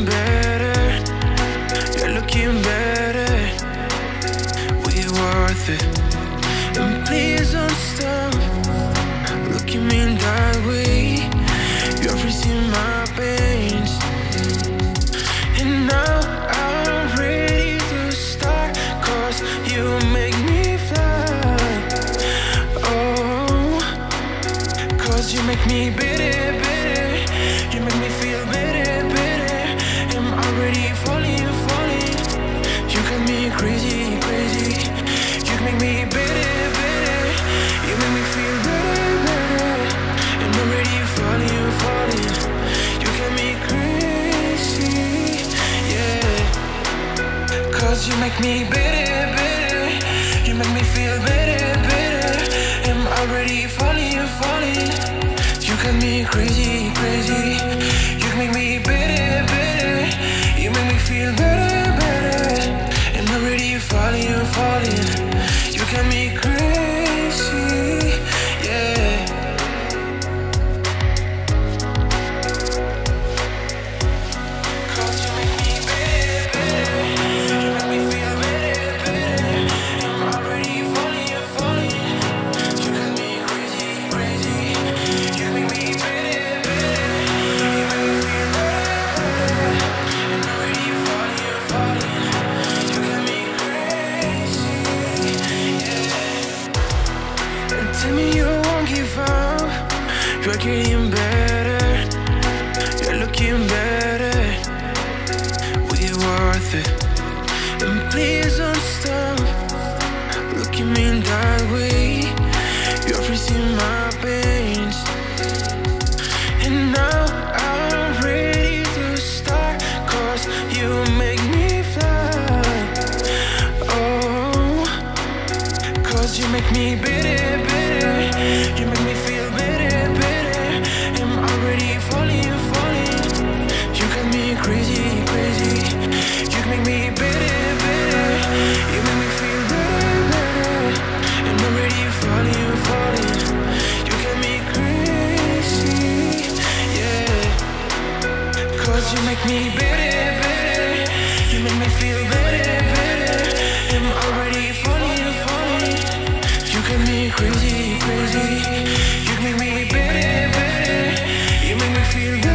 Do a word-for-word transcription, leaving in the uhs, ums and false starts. looking better, you're looking better. We worth it. And please don't stop looking me that way. You're freezing my veins, and now I'm ready to start, 'cause you make me fly. Oh, 'cause you make me bitter, bitter. You make me feel bitter, bitter. I'm already falling, falling. You got me crazy, crazy. You make me bitter, bitter. You make me feel bitter, bitter. I'm already falling, falling. You got me crazy, yeah. 'Cause you make me bitter, bitter. You make me feel bitter, bitter. I'm already falling, falling. You got me crazy, crazy. You make me bitter, bitter. You make me feel better, better. I'm already falling, falling. You got me crazy, yeah. 'Cause you make me bitter, bitter. You make me feel better, better. I'm already falling, falling. You got me crazy, crazy. Tell me you won't give up. You're getting better, you're looking better. We worth it. And please don't stop looking me that way. You're freezing my veins, and now I'm ready to start, 'cause you make me fly. Oh, 'cause you make me bitter, bitter. You make me feel better, better. I'm already falling, falling. You got me crazy, crazy. You make me better, better. You make me feel better, better. I'm already falling, falling. You got me crazy, yeah. 'Cause you make me better, better. You make me feel better, better. I'm already falling, falling. You got me crazy, crazy. You make me better, better. You make me feel good.